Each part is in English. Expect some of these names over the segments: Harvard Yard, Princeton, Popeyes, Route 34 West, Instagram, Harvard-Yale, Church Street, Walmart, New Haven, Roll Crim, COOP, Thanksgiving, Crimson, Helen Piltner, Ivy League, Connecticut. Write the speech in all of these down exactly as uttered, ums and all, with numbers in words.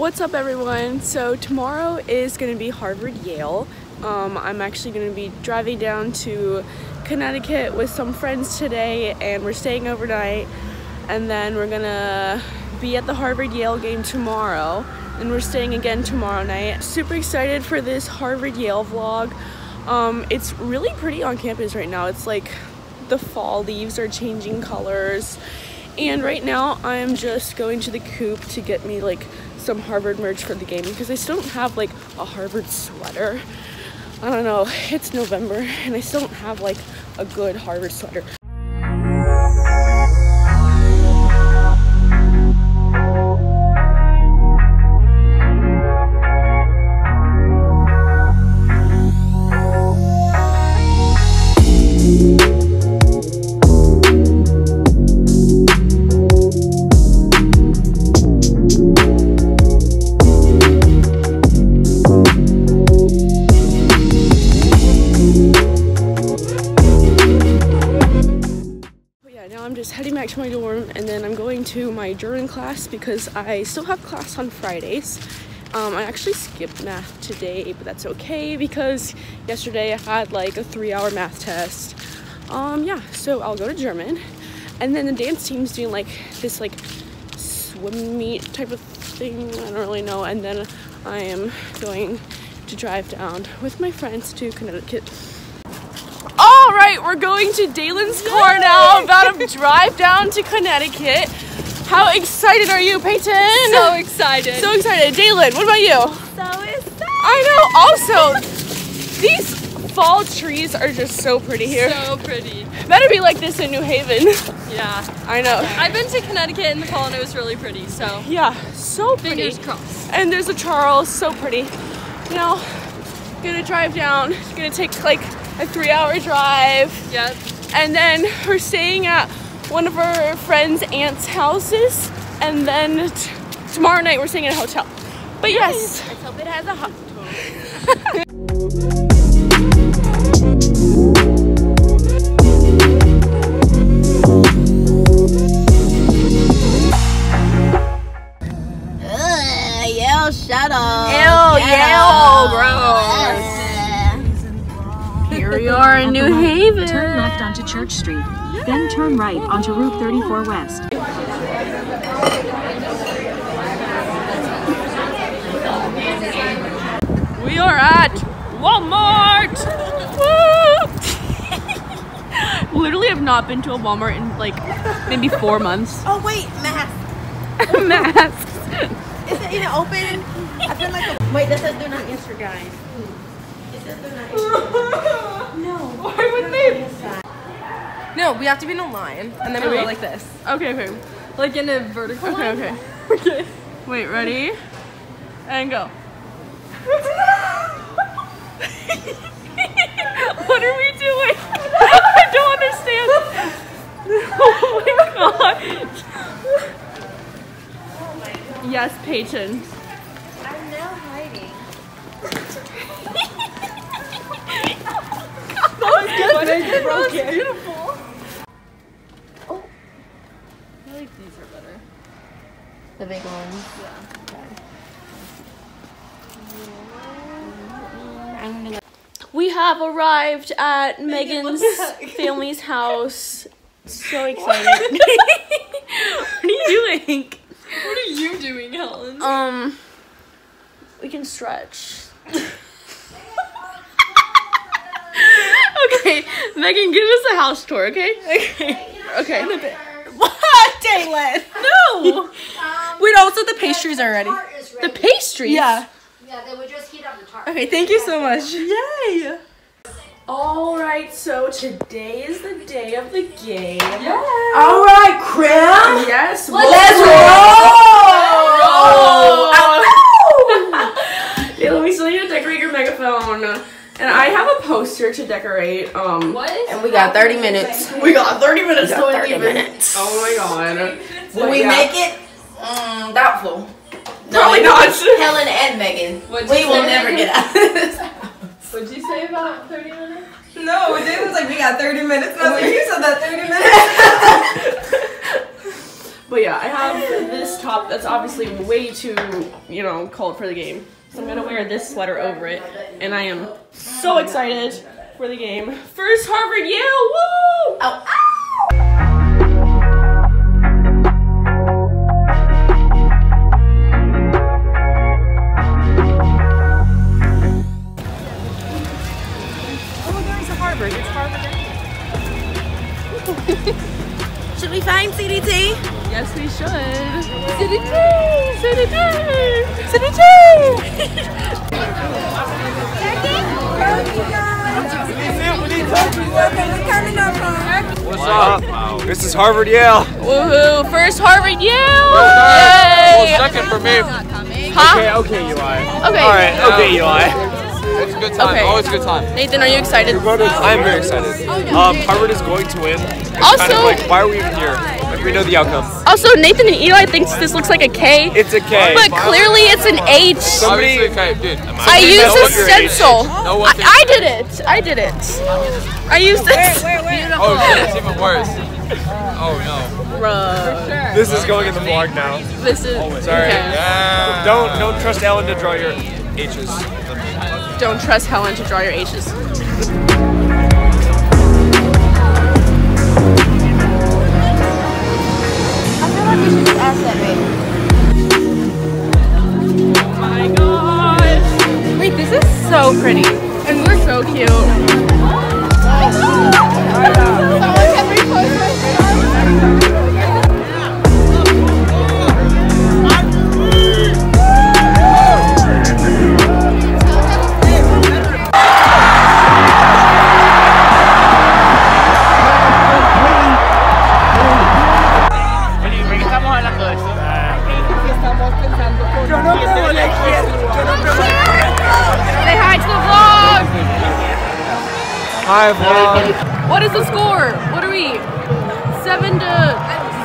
What's up, everyone? So tomorrow is going to be Harvard-Yale. Um, I'm actually going to be driving down to Connecticut with some friends today, and we're staying overnight, and then we're going to be at the Harvard-Yale game tomorrow, and we're staying again tomorrow night. Super excited for this Harvard-Yale vlog. Um, it's really pretty on campus right now. It's like the fall leaves are changing colors. And right now I'm just going to the Coop to get me like some Harvard merch for the game because I still don't have like a Harvard sweater. I don't know, it's November and I still don't have like a good Harvard sweater. To my dorm, and then I'm going to my German class because I still have class on Fridays. Um, I actually skipped math today, but that's okay because yesterday I had like a three-hour math test. Um, yeah, so I'll go to German, and then the dance team's doing like this like swim meet type of thing. I don't really know. And then I am going to drive down with my friends to Connecticut. All right, we're going to Dalen's car now, about to drive down to Connecticut. How excited are you, Peyton? So excited. So excited. Dalen, what about you? So excited. I know, also, these fall trees are just so pretty here. So pretty. Better be like this in New Haven. Yeah. I know. I've been to Connecticut in the fall and it was really pretty, so. Yeah, so pretty. Fingers crossed. And there's a Charles, so pretty. Now, gonna drive down, gonna take like, a three-hour drive. Yep. And then we're staying at one of our friends' aunt's houses, and then t tomorrow night we're staying at a hotel. But yes. Let's hope it has a hospital. Ugh, Yale, shut up. Ew, Yale, bro. Here we are in New Haven. Turn left onto Church Street, then turn right onto Route thirty-four West. We are at Walmart! Literally have not been to a Walmart in like maybe four months. Oh wait, masks. Masks. Is it even open? I feel like a... Wait, that says they're not Instagram guys. It says they're not Instagram. No. Why would they? No, we have to be in a line, and then we go like this. Okay, okay. Like in a vertical okay, line. Okay, okay. Wait, ready? And go. What are we doing? I don't understand. Oh my god. Oh my god. Yes, Peyton. I'm now hiding. That was beautiful. Oh. I feel like these are better. The big ones? Yeah. Okay. We have arrived at Megan's family's house. So excited. What are you doing? What are you doing, Helen? Um, we can stretch. Okay, Megan, give us a house tour, okay? Okay. Okay. Okay. What, Dalen? No. Um, Wait, also the pastries the, the are ready. Is ready. The pastries? Yeah. Yeah, they would just heat up the tart. Okay, thank you so much. Yay. All right, so today is the day of the game. Yes. All right, Crim. Yes. Let's, let's roll. Roll. Roll. Dalen, we still need to decorate your megaphone. And I have a poster to decorate. Um, what is and we got thirty minutes. We got thirty minutes. We got thirty minutes. Oh my god! Will we make it? Um, doubtful. Probably not. Helen and Megan. We will never get out of this house. What'd you say about thirty minutes? No, David's like we got thirty minutes. I was like, you said that thirty minutes. But yeah, I have this top that's obviously way too, you know, cold for the game. So I'm gonna wear this sweater over it, and I am so excited for the game. First Harvard Yale, woo! Ow, ow! Should we find C D T? Yes, we should. C D T! C D T! C D T! Turkey? What's up? Wow. This is Harvard Yale. Woohoo! First Harvard Yale! Yay! Well, second for me. Huh? Okay, okay, Eli. Okay. All right, okay, um, Eli. It's a good time. Okay. Always a good time. Nathan, are you excited? I am very excited. Um, Harvard is going to win. It's also, kind of like, why are we even here if we know the outcome? Also, Nathan and Eli thinks this looks like a K. It's a K. But clearly it's an H. Somebody, dude, I used a stencil. No I, I did it. I did it. I used it. Wait, wait, wait. Oh, it's even worse. Oh, no. Bruh. For sure. This is going in the vlog now. This is. Always. Sorry. Okay. Yeah. Don't, don't trust Ellen to draw your H's. Don't trust Helen to draw your H's. Oh my gosh. Wait, this is so pretty. And we're so cute. What is the score? What are we? Seven to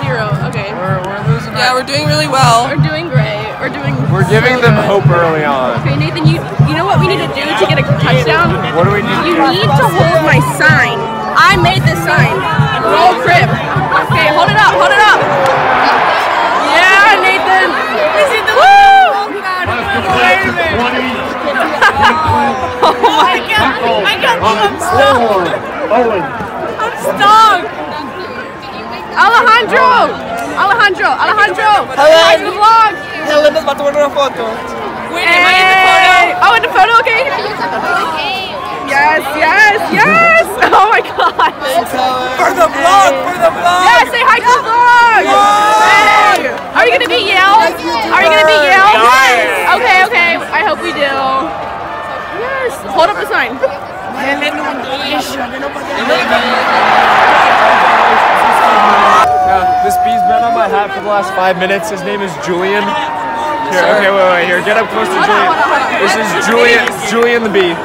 zero. Okay. We're, we're losing. Yeah, we're doing really well. We're doing great. We're doing. We're giving them hope early on. Okay, Nathan, you you know what we need to do to get a touchdown? What do we need? You need to hold my sign. I made this sign. Roll crib. Okay, hold it up. Hold it up. Yeah, Nathan. Is it the woo? God. Oh my god! I can't believe I'm stuck! I'm stuck! Alejandro! Alejandro! Alejandro! Hi to the vlog! Helen is about to order a photo. Wait, am I in the photo? Oh, in the photo? Okay! Yes, yes, yes! Oh my god! For the vlog! For the vlog! Yeah, say hi to the vlog! Hey! Are you gonna beat Yale? Are you gonna beat Yale? Yes! Okay, okay, I hope we do. Hold up the sign. Yeah, this bee's been on my hat for the last five minutes. His name is Julian. Here, okay, wait, wait, here. Get up close to Julian. This is Julian, Julian the bee.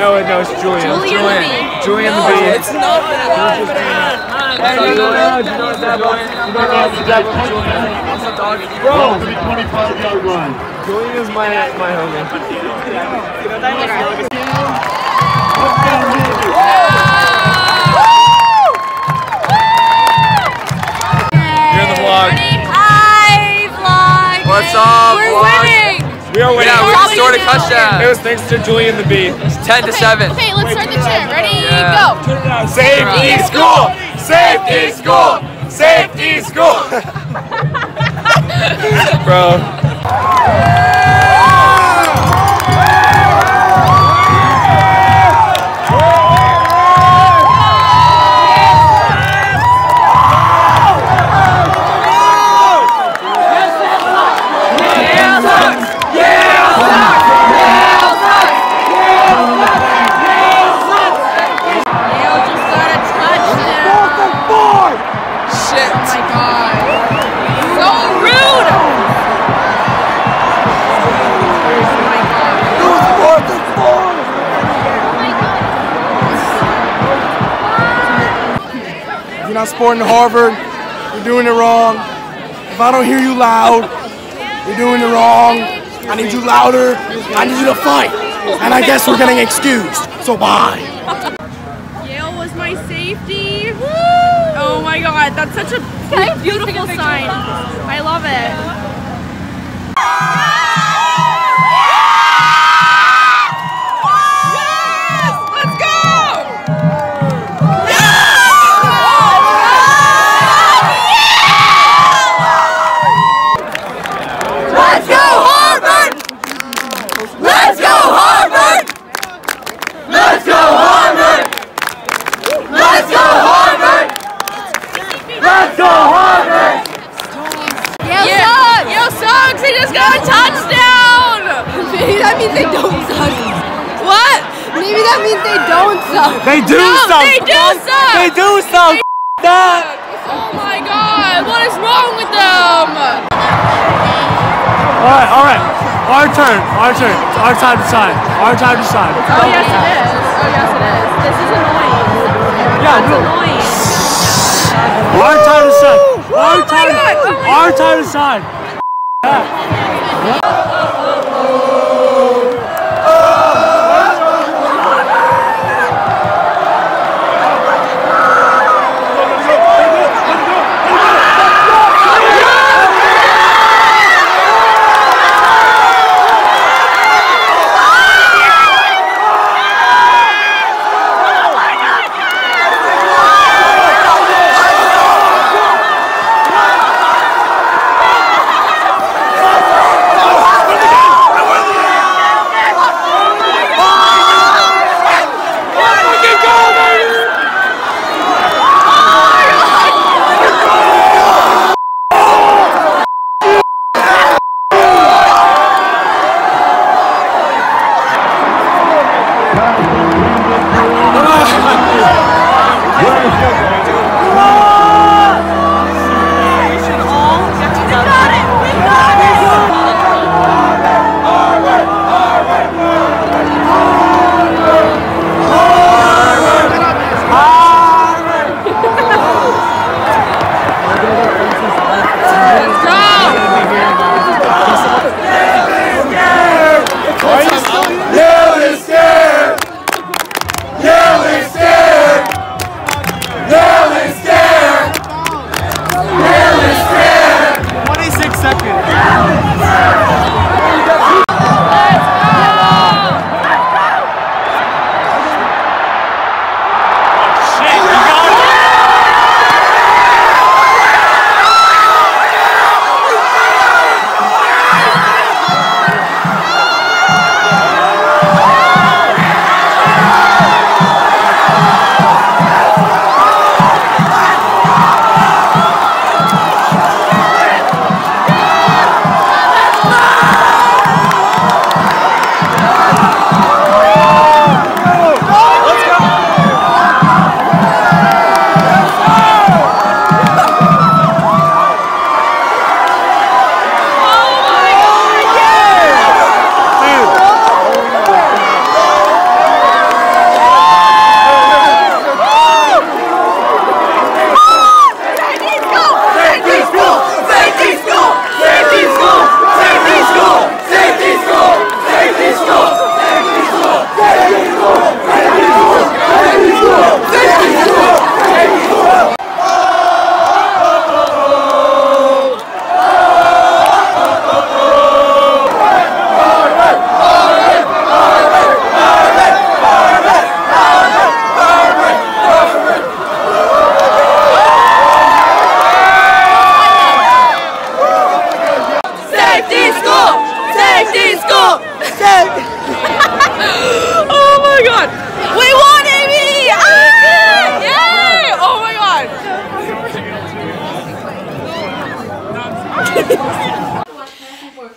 No, no, it's Julian. Julian, Julian the bee. No, it's not that. Hey, you know what that was? You know that dog. Bro, the twenty-five yard line. Julian is my, my homie. You're in the vlog. Hi, vlog. What's up, We're vlog? Winning. We are winning. Yeah, we just scored a touchdown. It was thanks to Julian the Bee. It's ten to seven. Okay, let's start the cheer. Ready, yeah. Go. Safety school. Safety school. Safety school. Bro. Supporting Harvard, you're doing it wrong. If I don't hear you loud, you're doing it wrong. I need you louder. I need you to fight. And I guess we're getting excused. So bye. Yale was my safety. Woo! Oh my. my god, that's such a Can beautiful a sign. I love it. Yeah. They do no, suck! They do suck! They do suck! They suck. Oh my god, what is wrong with them? Alright, alright. Our turn, our turn. It's our time to shine. Our time to shine. Oh, oh yes it is. Oh yes it is. This is annoying. Yeah, That's no. annoying. Woo! Our time to shine. Our oh time, god. Oh our god. time to shine. Yeah.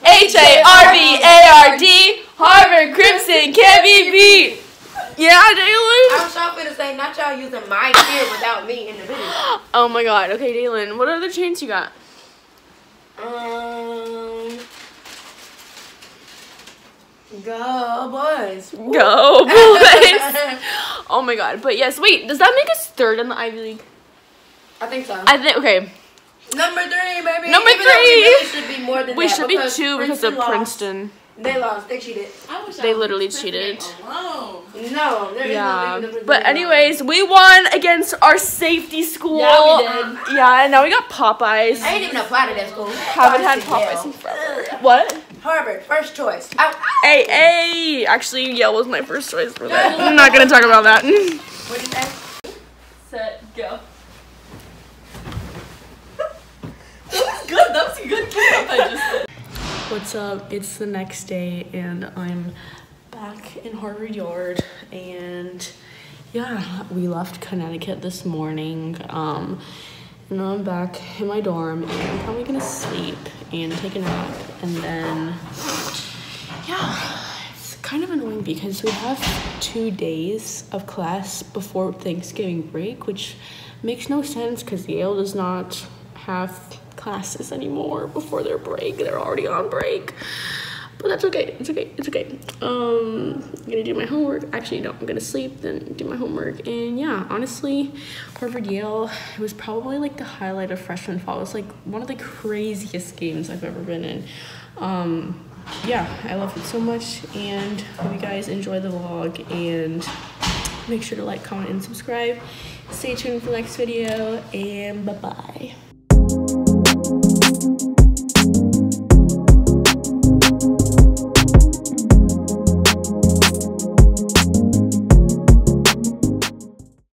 H A R V A R D, Harvard Crimson can't be beat. Yeah, Daylon? I was shocked to say, not y'all using my kid without me in the video. Oh my god. Okay, Daylon, what other chains you got? Um, Go Boys. Go Boys. Oh my god. But yes, wait, does that make us third in the Ivy League? I think so. I think, okay. Number three, baby. Number Even three. We really should be more than we that. We should be two because Princeton of Princeton. Lost. They lost. They cheated. I wish they I literally cheated. Alone. No. There yeah. Is no, but anyways, we won again. against our safety school. Yeah, we did. Yeah, and now we got Popeyes. I didn't even apply to that school. Haven't had Popeyes in forever. What? Harvard, first choice. Ow, ow. Hey, hey! Actually, Yale was my first choice for that. I'm not gonna talk about that. What did I? Set, go. That was good. That was a good game I just did. What's up? It's the next day, and I'm back in Harvard Yard, and yeah, we left Connecticut this morning, um, and I'm back in my dorm, and I'm probably gonna sleep and take a nap, and then, yeah, it's kind of annoying because we have two days of class before Thanksgiving break, which makes no sense because Yale does not have classes anymore before their break. They're already on break. But that's okay, it's okay, it's okay. Um, I'm gonna do my homework. Actually, no, I'm gonna sleep, then do my homework. And yeah, honestly, Harvard-Yale, it was probably like the highlight of freshman fall. It was like one of the craziest games I've ever been in. Um, yeah, I love it so much. And hope you guys enjoy the vlog. And make sure to like, comment, and subscribe. Stay tuned for the next video, and bye-bye.